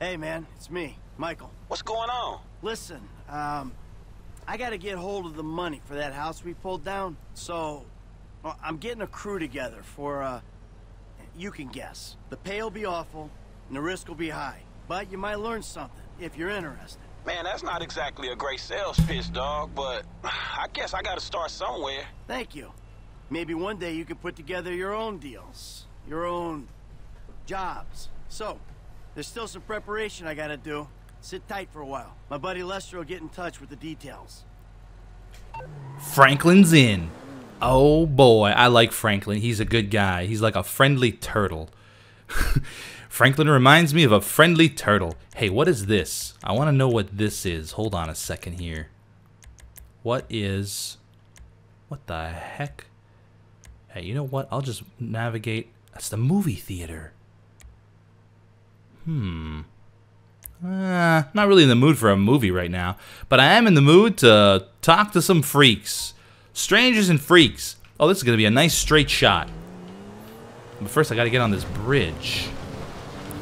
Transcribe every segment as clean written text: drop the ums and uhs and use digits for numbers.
Hey, man, it's me, Michael. What's going on? Listen, I gotta get hold of the money for that house we pulled down, so I'm getting a crew together for, you can guess. The pay will be awful, and the risk will be high, but you might learn something if you're interested. Man, that's not exactly a great sales pitch, dog, but I guess I gotta start somewhere. Thank you. Maybe one day you could put together your own deals, your own jobs. So, there's still some preparation I gotta do. Sit tight for a while. My buddy Lester will get in touch with the details. Franklin's in. Oh boy, I like Franklin. He's a good guy. He's like a friendly turtle. Franklin reminds me of a friendly turtle. Hey, what is this? I want to know what this is. Hold on a second here. What is... what the heck? Hey, you know what? I'll just navigate. That's the movie theater. Hmm. Not really in the mood for a movie right now. But I am in the mood to talk to some freaks. Strangers and freaks. Oh, this is going to be a nice straight shot. But first I got to get on this bridge.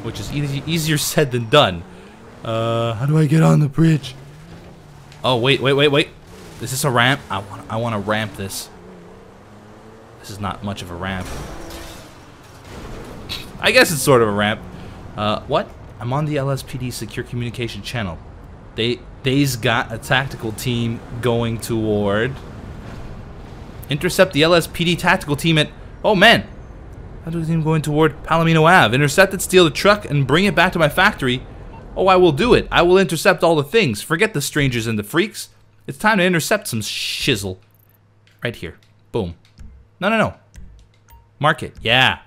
Which is easier said than done. How do I get on the bridge? Oh, wait. Is this a ramp? I want to ramp this. This is not much of a ramp. I guess it's sort of a ramp. What? I'm on the LSPD Secure Communication Channel. They's got a tactical team going toward... intercept the LSPD tactical team at... oh, man! Tactical team going toward Palomino Ave. Intercept it, steal the truck, and bring it back to my factory. Oh, I will do it. I will intercept all the things. Forget the strangers and the freaks. It's time to intercept some shizzle. Right here. Boom. No. Mark it. Yeah.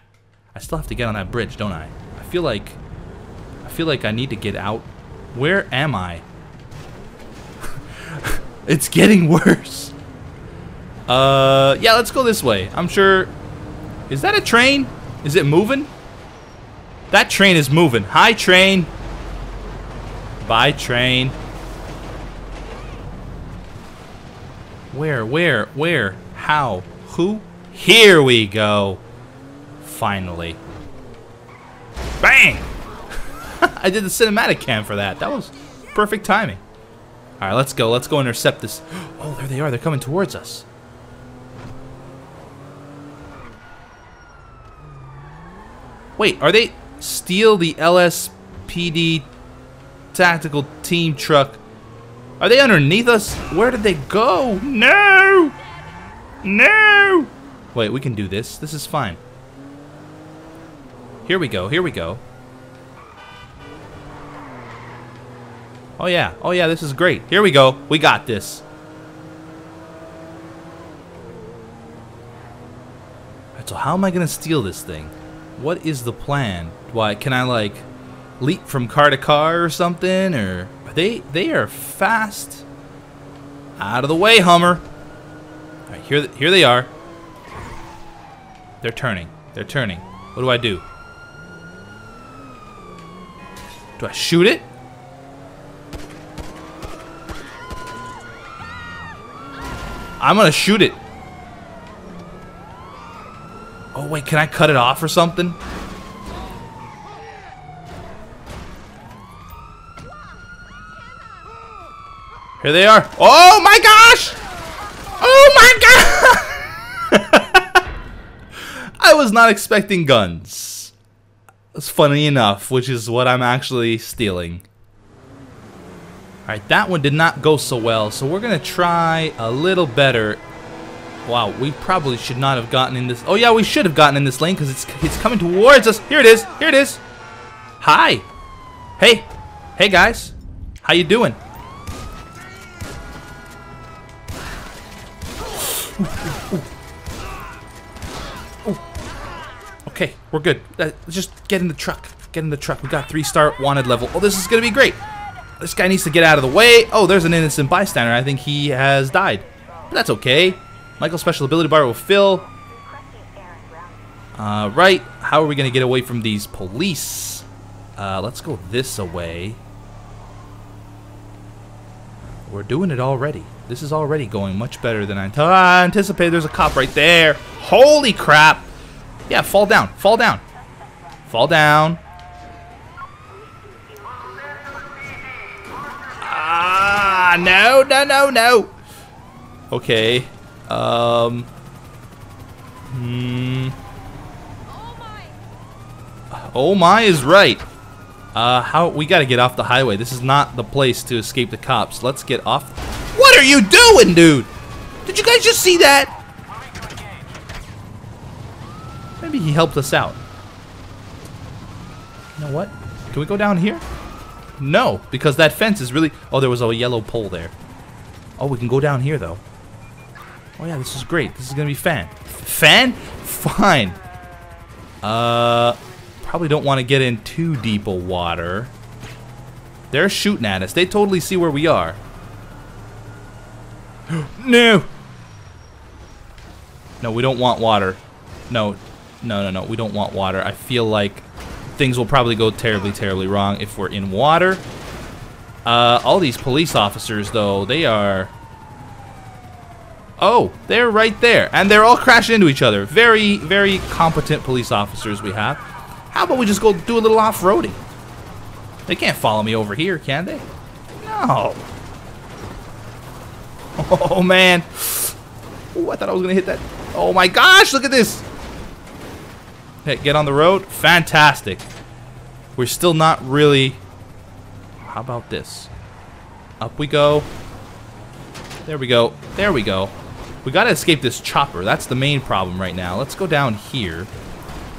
I still have to get on that bridge, don't I? I feel like I need to get out. Where am I? It's getting worse. Yeah, let's go this way. I'm sure... is that a train? Is it moving? That train is moving. Hi, train. Bye, train. Where? How? Who? Here we go. Finally. Bang! I did the cinematic cam for that. That was perfect timing. Alright, let's go. Let's go intercept this. Oh, there they are. They're coming towards us. Wait, are they... steal the LSPD tactical team truck? Are they underneath us? Where did they go? No! No! Wait, we can do this. This is fine. Here we go. Here we go. Oh yeah. Oh yeah, this is great. Here we go. We got this. Alright, so how am I gonna steal this thing? What is the plan? Why can I like leap from car to car or something? Or are they are fast. Out of the way, Hummer. All right, here they are. They're turning. They're turning. What do? Do I shoot it? I'm gonna shoot it. Oh wait, can I cut it off or something? Here they are. Oh my gosh! Oh my god! I was not expecting guns. That's funny enough, which is what I'm actually stealing. Alright, that one did not go so well, so we're gonna try a little better. Wow, we probably should not have gotten in this. Oh yeah, we should have gotten in this lane because it's coming towards us. Here it is. Here it is. Hi. Hey. Hey guys. How you doing? Ooh. Okay, we're good. Just get in the truck. Get in the truck. We got 3-star wanted level. Oh, this is gonna be great. This guy needs to get out of the way. Oh, there's an innocent bystander. I think he has died. But that's okay. Michael's special ability bar will fill. Right. How are we going to get away from these police? Let's go this away. We're doing it already. This is already going much better than I anticipated. There's a cop right there. Holy crap. Yeah, fall down. Fall down. Fall down. No. Okay. Oh my is right. We gotta get off the highway. This is not the place to escape the cops. Let's get off. What are you doing, dude? Did you guys just see that? Maybe he helped us out. You know what? Can we go down here? No, because that fence is really... Oh, there was a yellow pole there. Oh, we can go down here, though. Oh, yeah, this is great. This is gonna be fan. Fan? Fine. Probably don't want to get in too deep of water. They're shooting at us. They totally see where we are. No! No, we don't want water. No, we don't want water. I feel like things will probably go terribly wrong if we're in water. All these police officers, though, they are... Oh, they're right there. And they're all crashing into each other. Very competent police officers we have. How about we just go do a little off-roading? They can't follow me over here, can they? No. Oh, man. Oh, I thought I was going to hit that. Oh, my gosh. Look at this. Hey, get on the road. Fantastic. We're still not really... How about this? Up we go. There we go. There we go. We got to escape this chopper. That's the main problem right now. Let's go down here.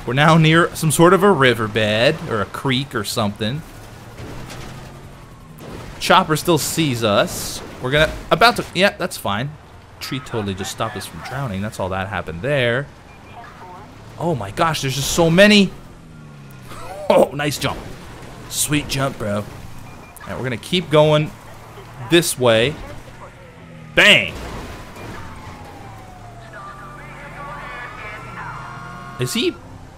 We're now near some sort of a riverbed, or a creek or something. Chopper still sees us. We're gonna, about to, yeah, that's fine. Tree totally just stopped us from drowning. That's all that happened there. Oh my gosh, there's just so many. Oh, nice jump. Sweet jump, bro. And we're gonna keep going this way. Bang! Is he...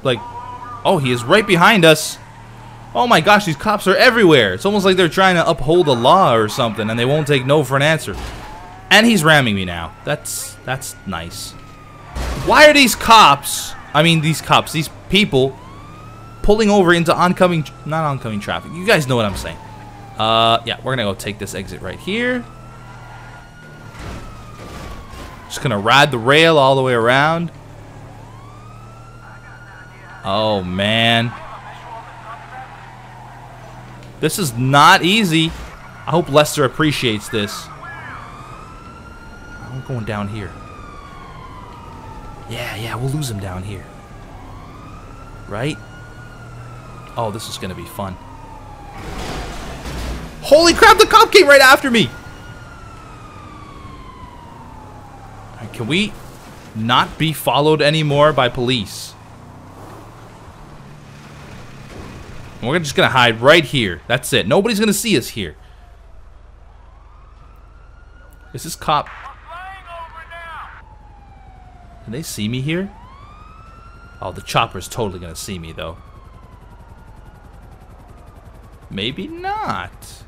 Like, oh, he is right behind us. Oh my gosh, these cops are everywhere. It's almost like they're trying to uphold the law or something, and they won't take no for an answer. And he's ramming me now. That's nice. Why are these cops, I mean these cops, these people, pulling over into oncoming, not oncoming traffic? You guys know what I'm saying. Yeah, we're gonna go take this exit right here. Just gonna ride the rail all the way around. Oh, man. This is not easy. I hope Lester appreciates this. I'm going down here. Yeah, we'll lose him down here. Right? Oh, this is going to be fun. Holy crap, the cop came right after me! Right, can we not be followed anymore by police? We're just gonna hide right here. That's it. Nobody's gonna see us here. Is this cop? Can they see me here? Oh, the chopper's totally gonna see me though. Maybe not.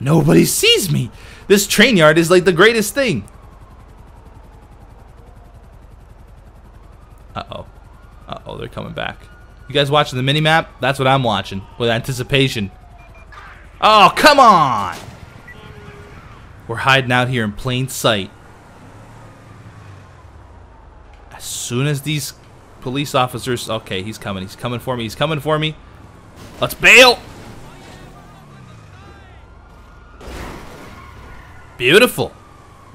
Nobody sees me. This train yard is like the greatest thing. Uh oh, they're coming back. You guys watching the mini-map? That's what I'm watching, with anticipation. Oh, come on! We're hiding out here in plain sight. As soon as these police officers... Okay, he's coming for me, Let's bail! Beautiful!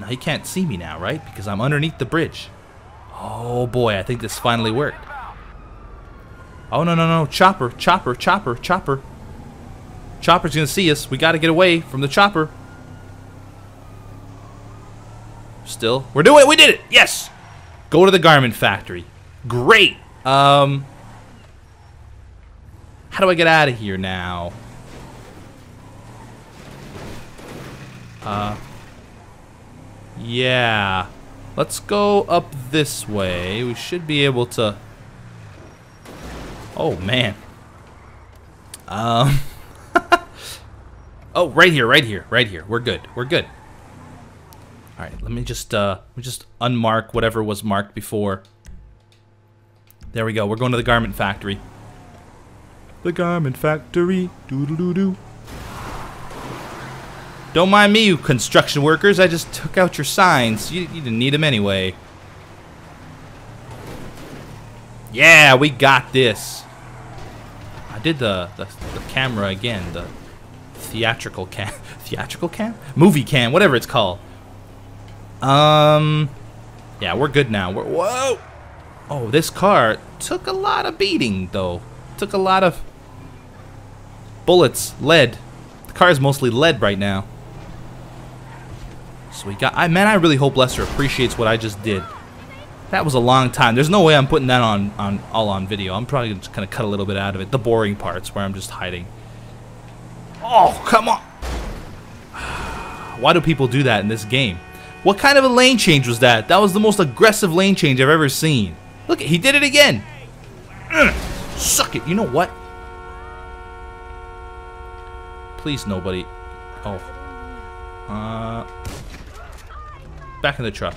Now he can't see me now, right? Because I'm underneath the bridge. Oh boy, I think this finally worked. Oh, no. Chopper. Chopper's gonna see us. We gotta get away from the chopper. Still. We're doing it! We did it! Yes! Go to the garment factory. Great! How do I get out of here now? Yeah. Let's go up this way. We should be able to... Oh, man. Oh, right here. We're good. All right, let me just unmark whatever was marked before. There we go. We're going to the garment factory. The garment factory. Doo-doo-doo-doo. Don't mind me, you construction workers. I just took out your signs. You didn't need them anyway. Yeah, we got this. I did the camera again. The theatrical cam. Theatrical cam? Movie cam, whatever it's called. Yeah, we're good now. Whoa! Oh, this car took a lot of beating, though. Took a lot of bullets, lead. The car is mostly lead right now. So we got... I really hope Lester appreciates what I just did. That was a long time. There's no way I'm putting that all on video. I'm probably just gonna cut a little bit out of it. The boring parts where I'm just hiding. Oh, come on! Why do people do that in this game? What kind of a lane change was that? That was the most aggressive lane change I've ever seen. Look, he did it again. Ugh, suck it. You know what? Please, nobody. Oh. Back in the truck.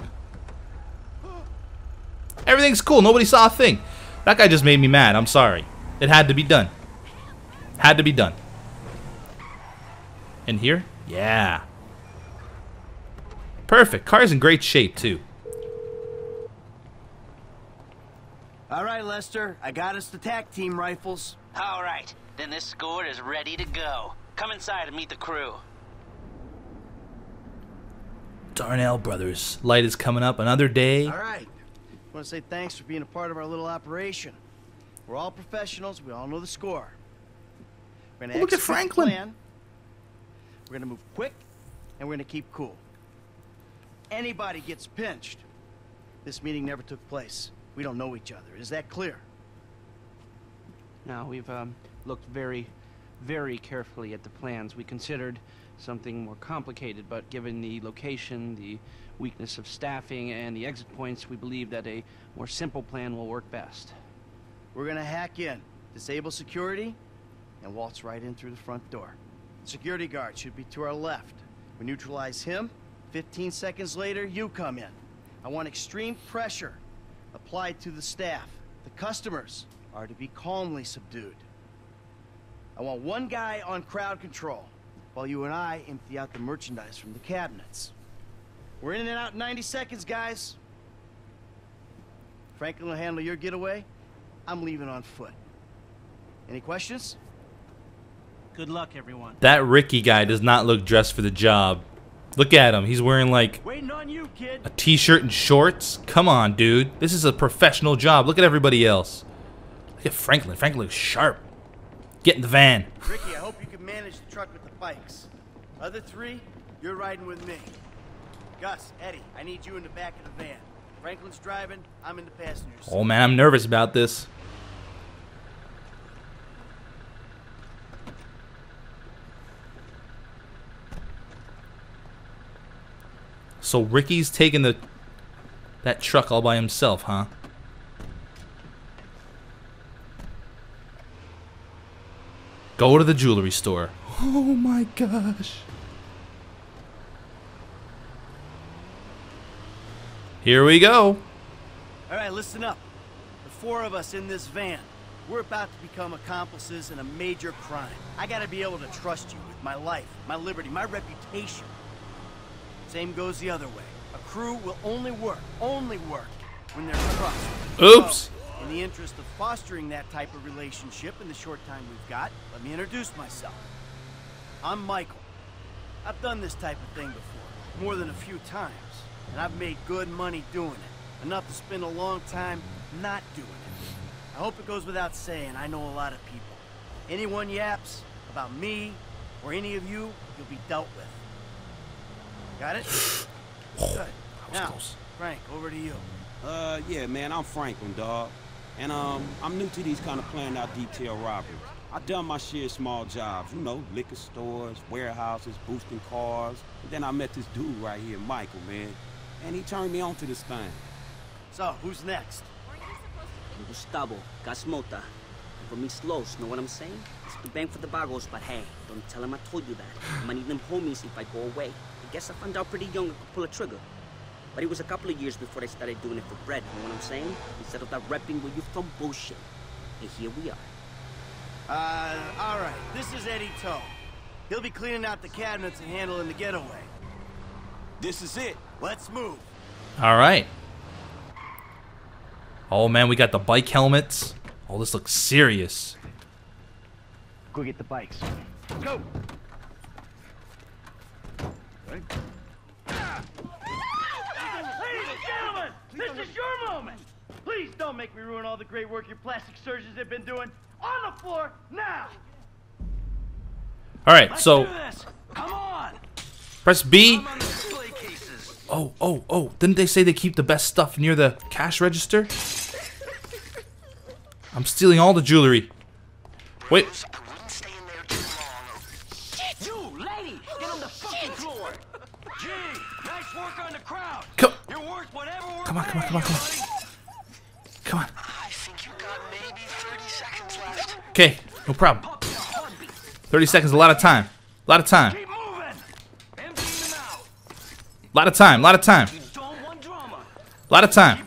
Everything's cool. Nobody saw a thing. That guy just made me mad. I'm sorry. It had to be done. Had to be done. In here? Yeah. Perfect. Car's in great shape, too. All right, Lester. I got us the TAC team rifles. All right. Then this squad is ready to go. Come inside and meet the crew. Darnell Brothers. Light is coming up another day. All right. I want to say thanks for being a part of our little operation. We're all professionals. We all know the score. We're gonna look at Franklin. We're going to move quick, and we're going to keep cool. Anybody gets pinched. This meeting never took place. We don't know each other. Is that clear? No, we've looked very, very carefully at the plans. We considered something more complicated, but given the location, the weakness of staffing, and the exit points, we believe that a more simple plan will work best. We're going to hack in, disable security, and waltz right in through the front door. Security guard should be to our left. We neutralize him. 15 seconds later, you come in. I want extreme pressure applied to the staff. The customers are to be calmly subdued. I want one guy on crowd control, while you and I empty out the merchandise from the cabinets. We're in and out in 90 seconds, guys. Franklin will handle your getaway. I'm leaving on foot. Any questions? Good luck, everyone. That Ricky guy does not look dressed for the job. Look at him. He's wearing, like, a t-shirt and shorts. Come on, dude. This is a professional job. Look at everybody else. Look at Franklin. Franklin looks sharp. Get in the van. Ricky, I hope you can manage the truck with the bikes. Other three, you're riding with me. Gus, Eddie, I need you in the back of the van. Franklin's driving. I'm in the passenger seat. Oh, man, I'm nervous about this. So Ricky's taking that truck all by himself, huh? Go to the jewelry store. Oh my gosh. Here we go. All right, listen up. The four of us in this van, we're about to become accomplices in a major crime. I gotta be able to trust you with my life, my liberty, my reputation. Same goes the other way. A crew will only work when there's trust. Oops. So, in the interest of fostering that type of relationship in the short time we've got, let me introduce myself. I'm Michael. I've done this type of thing before, more than a few times, and I've made good money doing it. Enough to spend a long time not doing it. I hope it goes without saying, I know a lot of people. Anyone yaps about me or any of you, you'll be dealt with. Got it? Good. Now, Frank, over to you. Yeah, man, I'm Franklin, dawg. And, I'm new to these kind of planned out detail robberies. I done my share of small jobs, you know, liquor stores, warehouses, boosting cars. And then I met this dude right here, Michael, man. And he turned me on to this thing. So, who's next? I'm Gustavo, Gas Mota. From East Los, know what I'm saying? It's the bank for the bargos, but hey, don't tell him I told you that. I'm gonna need them homies if I go away. I guess I found out pretty young I could pull a trigger. But it was a couple of years before they started doing it for bread, you know what I'm saying? Instead of that repping where you from bullshit. And here we are. Alright, this is Eddie Toe. He'll be cleaning out the cabinets and handling the getaway. This is it. Let's move. All right. Oh man, we got the bike helmets. Oh, this looks serious. Go get the bikes. Go. Right. Ladies and gentlemen, this is your moment. Please don't make me ruin all the great work your plastic surgeons have been doing. On the floor now. All right, let's do this. Come on. Press B. Oh, oh, oh! Didn't they say they keep the best stuff near the cash register? I'm stealing all the jewelry. Wait. Come on, come on, come on, come on. Come on. I think you got maybe 30 seconds left. Okay, no problem. 30 seconds, a lot of time. A lot of time. A lot of time, a lot of time. A lot of time.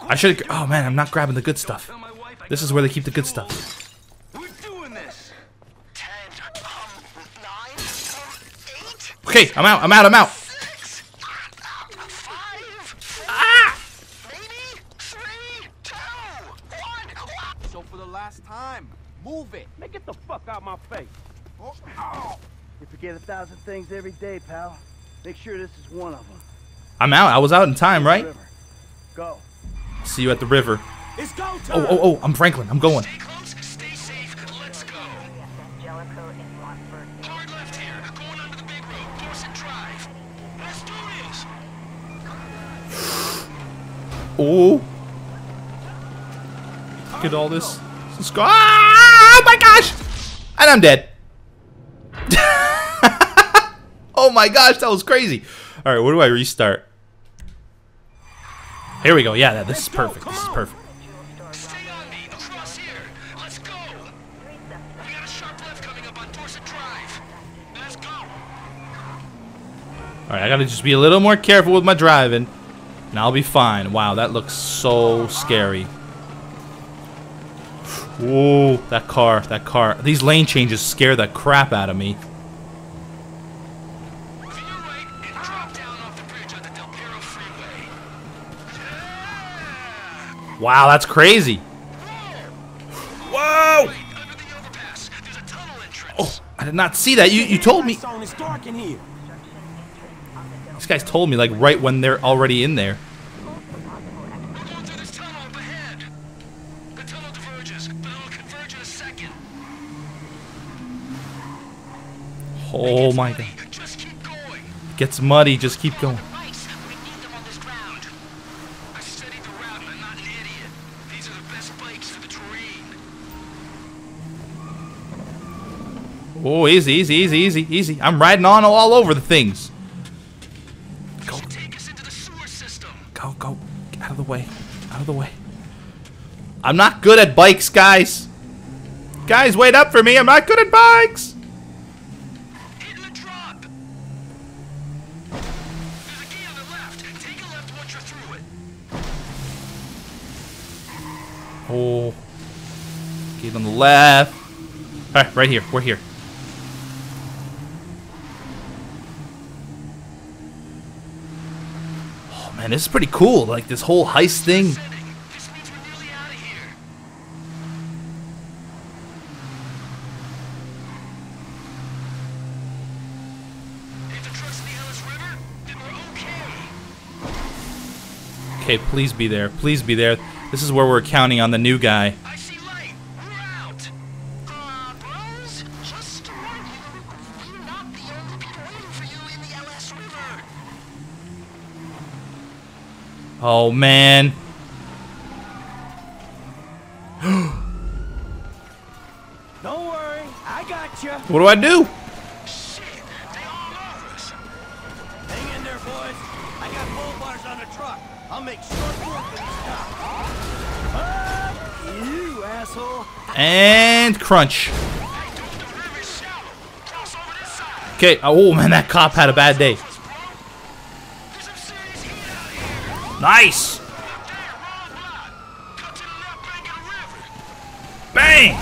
I should. Oh man, I'm not grabbing the good stuff. This is where they keep the good stuff. Okay, I'm out, I'm out, I'm out. Ah! So for the last time, move it. Now get the fuck out my face. You forget 1,000 things every day, pal. Make sure this is one of them. I'm out. I was out in time, right? Go. See you at the river. It's go time. Oh, oh, oh! I'm Franklin. I'm going. Stay close. Stay safe. Let's go. Hard left here. Going under the big road. Force and drive. Let's do this. Oh! Look at all this. Let's go. Ah, my gosh! And I'm dead. Oh my gosh, that was crazy. All right, where do I restart? Here we go. Yeah, this is perfect. This is perfect. Stay on me. Across here. Let's go. We got a sharp left coming up on Dorset Drive. Let's go. All right, I got to just be a little more careful with my driving, and I'll be fine. Wow, that looks so scary. Whoa, that car, that car. These lane changes scare the crap out of me. Wow, that's crazy. Whoa! Oh, I did not see that. You told me. These guys told me like right when they're already in there. Oh my god. It gets muddy, just keep going. Oh, easy, easy, easy, easy, easy. I'm riding on all over the things. Go. Take us into the sewer system. Go, go. Get out of the way. Out of the way. I'm not good at bikes, guys. Guys, wait up for me. I'm not good at bikes. Hitting the drop. There's a gate on the left. Take a left once you're through it. Oh. Gate on the left. All right, right here. We're here. Man, this is pretty cool, like this whole heist thing. This means we're nearly out of here. If the truck's in the Ellis River, then we're okay. Okay, please be there. Please be there. This is where we're counting on the new guy. I see light. We're out. Bros, just to warn you, we're not the only people waiting for you in the Ellis River. Oh man. Don't worry, I got you. What do I do? Shit, they all know us. Hang in there, boys. I got pole bars on the truck. I'll make short work of this stop. Up you, asshole. And crunch. Okay, oh man, that cop had a bad day. Nice! Bang!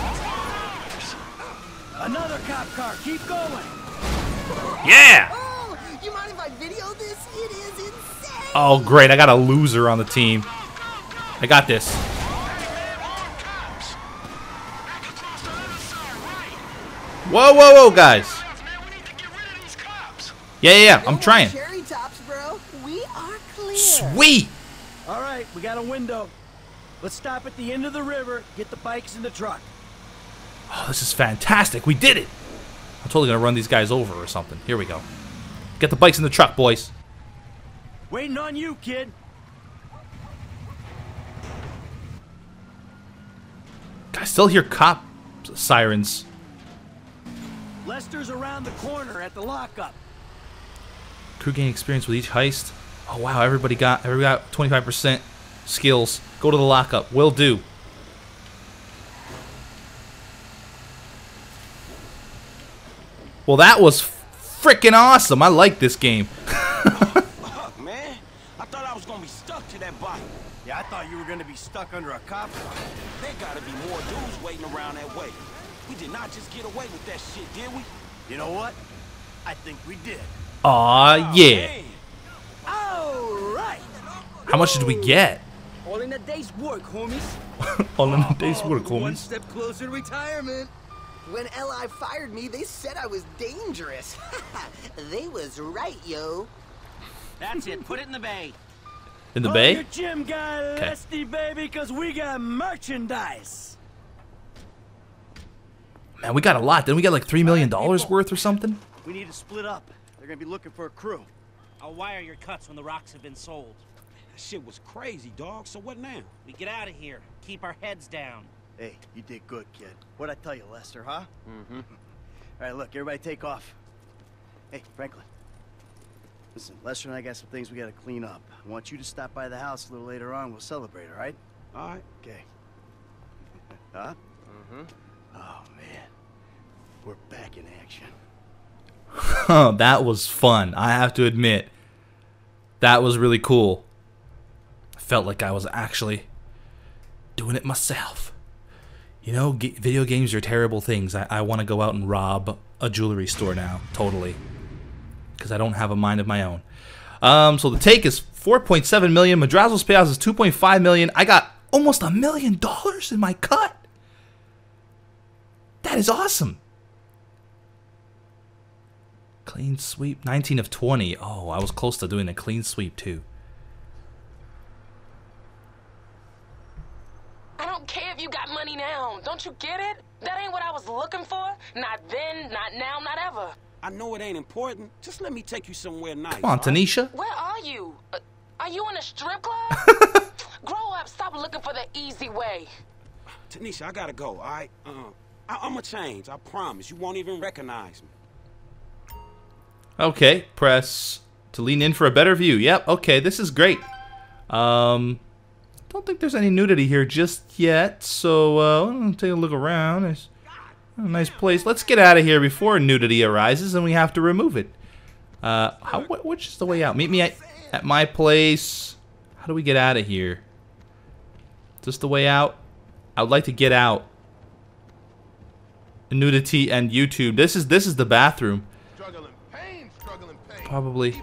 Another cop car. Keep going. Yeah. Oh, you mind if I video this? It is insane. Oh, great. I got a loser on the team. I got this. Whoa, whoa, whoa, guys. Yeah, yeah, yeah. I'm trying. Sweet. All right, we got a window. Let's stop at the end of the river, get the bikes in the truck. Oh, this is fantastic. We did it. I'm totally going to run these guys over or something. Here we go. Get the bikes in the truck, boys. Waiting on you, kid. I still hear cop sirens. Lester's around the corner at the lockup. Crew gain experience with each heist. Oh, wow. Everybody got 25% skills. Go to the lockup. Will do. Well, that was freaking awesome. I like this game. Oh, man. I thought I was going to be stuck to that bike. Yeah, I thought you were going to be stuck under a cop car. There got to be more dudes waiting around that way. We did not just get away with that shit, did we? You know what? I think we did. Aw, yeah. Man. All right. How much did we get? All in a day's work, homies. All in a day's work, homies. One step closer to retirement. When LI fired me, they said I was dangerous. They was right, yo. That's it. Put it in the bay. In the bay? Your gym guy, Lesty, baby, because we got merchandise. Man, we got a lot. Didn't we get like $3 million worth or something? We need to split up. They're going to be looking for a crew. I'll wire your cuts when the rocks have been sold. That shit was crazy, dog. So what now? We get out of here. Keep our heads down. Hey, you did good, kid. What'd I tell you, Lester, huh? Mm-hmm. All right, look, everybody take off. Hey, Franklin. Listen, Lester and I got some things we gotta clean up. I want you to stop by the house a little later on. We'll celebrate, all right? All right. Okay. Huh? Mm-hmm. Oh, man. We're back in action. That was fun. I have to admit. That was really cool. I felt like I was actually doing it myself. You know, video games are terrible things. I want to go out and rob a jewelry store now, totally, because I don't have a mind of my own. So the take is 4.7 million. Madrazo's payouts is 2.5 million. I got almost $1 million in my cut. That is awesome. Clean sweep, 19 of 20. Oh, I was close to doing a clean sweep too. I don't care if you got money now. Don't you get it? That ain't what I was looking for. Not then, not now, not ever. I know it ain't important. Just let me take you somewhere nice. Come on, Tanisha. Where are you? Are you in a strip club? Grow up. Stop looking for the easy way. Tanisha, I gotta go. All right. I'ma change. I promise. You won't even recognize me. Okay, press to lean in for a better view. Yep, okay, this is great. Don't think there's any nudity here just yet, so I'm gonna take a look around. It's a nice place. Let's get out of here before nudity arises and we have to remove it. Which is the way out? Meet me at my place. How do we get out of here? Is this the way out? I would like to get out. Nudity and YouTube. This is the bathroom. Probably.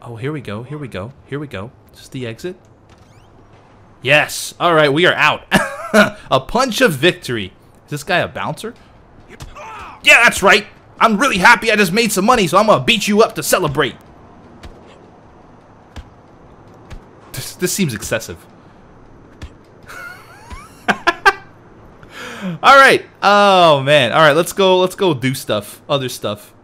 Oh, here we go. Here we go. Here we go. Just the exit. Yes. All right, we are out. A punch of victory. Is this guy a bouncer? Yeah, that's right. I'm really happy I just made some money, so I'm gonna beat you up to celebrate. This seems excessive. All right. Oh man. All right. Let's go. Let's go do stuff. Other stuff.